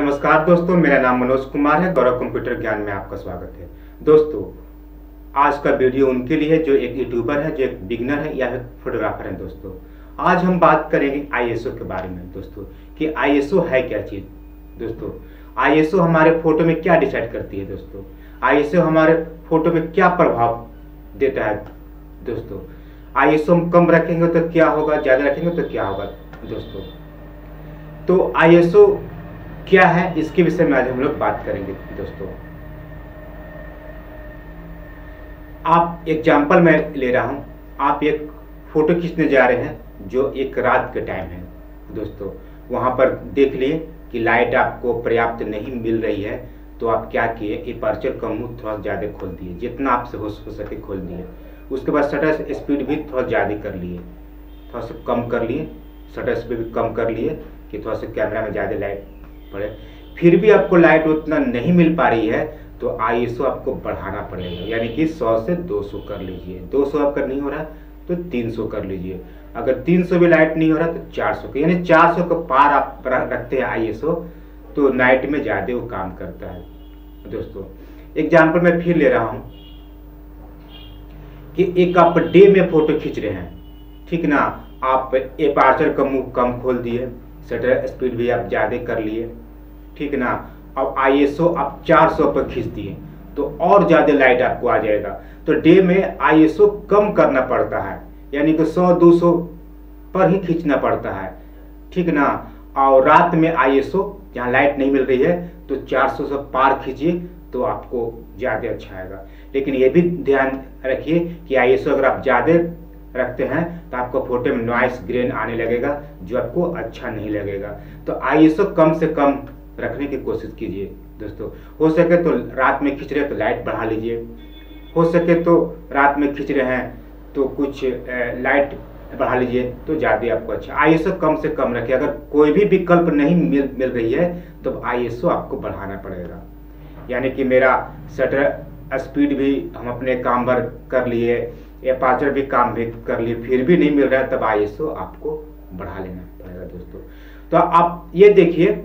नमस्कार दोस्तों, मेरा नाम मनोज कुमार है। गौरव कंप्यूटर ज्ञान में आपका स्वागत है। दोस्तों, आज का वीडियो उनके लिए है जो एक यूट्यूबर है, जो एक बिगनर है या फोटोग्राफर है। दोस्तों, आज हम बात करेंगे ISO के बारे में। दोस्तों कि ISO है क्या चीज़। दोस्तों, ISO हमारे फोटो में क्या डिसाइड करती है। दोस्तों, ISO हमारे फोटो में क्या प्रभाव देता है। दोस्तों, ISO हम कम रखेंगे तो क्या होगा, ज़्यादा रखेंगे तो क्या होगा। दोस्तों, तो ISO क्या है, इसके विषय में आज हम लोग बात करेंगे। दोस्तों, आप एग्जाम्पल में ले रहा हूँ, आप एक फोटो खींचने जा रहे हैं जो एक रात के टाइम है। दोस्तों, वहाँ पर देख लिए कि लाइट आपको पर्याप्त नहीं मिल रही है, तो आप क्या किए, एपर्चर का मुँह थोड़ा ज़्यादा खोल दिए, जितना आपसे हो सके खोल दिए। उसके बाद शटर स्पीड भी थोड़ा ज़्यादा कर लिए, थोड़ा सा कम कर लिए, शटर स्पीड भी कम कर लिए कि थोड़ा सा कैमरा में ज़्यादा लाइट पड़े। फिर भी आपको लाइट उतना नहीं मिल पा रही है, तो ISO आपको बढ़ाना पड़ेगा, यानी कि 100 से 200 कर लीजिए। 200 आपका नहीं हो रहा तो 300 कर लीजिए। अगर 300 भी लाइट नहीं हो रहा तो 400 का, यानी 400 के पार आप रखते हैं ISO, तो नाइट में ज़्यादा वो काम करता है। दोस्तों, एग्जाम्पल मैं फिर ले रहा हूँ कि एक आप डे में फोटो खींच रहे हैं, ठीक ना। आप एपर्चर का मुँह कम खोल दिए, शटर स्पीड भी आप ज़्यादा कर लिए, ठीक ना। अब ISO आप 400 पर खींच दिए तो और ज़्यादा लाइट आपको आ जाएगा। तो डे में ISO कम करना पड़ता है, यानी कि 100-200 पर ही खींचना पड़ता है, ठीक ना। और रात में ISO जहाँ लाइट नहीं मिल रही है तो 400 से पार खींचिए, तो आपको ज़्यादा अच्छा आएगा। लेकिन ये भी ध्यान रखिए कि ISO अगर आप ज़्यादा रखते हैं तो आपको फोटो में नॉइस ग्रेन आने लगेगा, जो आपको अच्छा नहीं लगेगा। तो ISO कम से कम रखने की कोशिश कीजिए। दोस्तों, हो सके तो रात में खींच रहे हैं तो लाइट बढ़ा लीजिए, हो सके तो रात में खींच रहे हैं तो कुछ लाइट बढ़ा लीजिए, तो ज़्यादा आपको अच्छा। ISO कम से कम रखिए। अगर कोई भी विकल्प नहीं मिल रही है तो ISO आपको बढ़ाना पड़ेगा, यानी कि मेरा शटर स्पीड भी हम अपने काम भर कर लिए, एपर्चर भी काम भी कर लिए, फिर भी नहीं मिल रहा है, तब ISO आपको बढ़ा लेना पड़ेगा। दोस्तों, तो आप ये देखिए,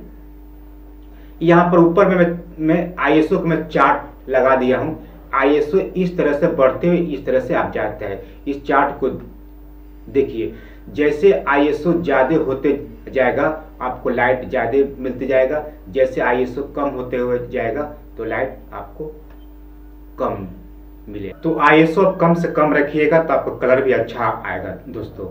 यहाँ पर ऊपर में मैं ISO का मैं चार्ट लगा दिया हूँ। ISO इस तरह से बढ़ते हुए इस तरह से आप जाता है। इस चार्ट को देखिए, जैसे ISO ज़्यादा होते जाएगा आपको लाइट ज़्यादा मिलते जाएगा, जैसे ISO कम होते हुए जाएगा तो लाइट आपको कम मिले। तो ISO आप कम से कम रखिएगा तो आपको कलर भी अच्छा आएगा। दोस्तों,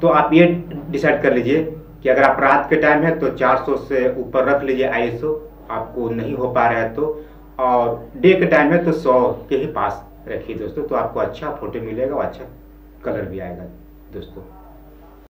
तो आप ये डिसाइड कर लीजिए कि अगर आप रात के टाइम है तो 400 से ऊपर रख लीजिए ISO, आपको नहीं हो पा रहा है तो, और डे के टाइम है तो 100 के ही पास रखिए। दोस्तों, तो आपको अच्छा फोटो मिलेगा और अच्छा कलर भी आएगा। दोस्तों।